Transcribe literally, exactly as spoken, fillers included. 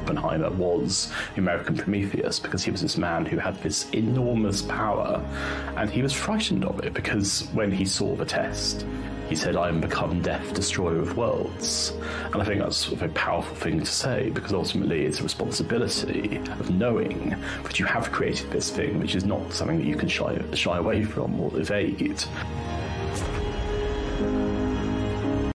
Oppenheimer was the American Prometheus, because he was this man who had this enormous power, and he was frightened of it, because when he saw the test, he said, "I am become death, destroyer of worlds." And I think that's sort of a powerful thing to say, because ultimately it's a responsibility of knowing that you have created this thing, which is not something that you can shy, shy away from or evade.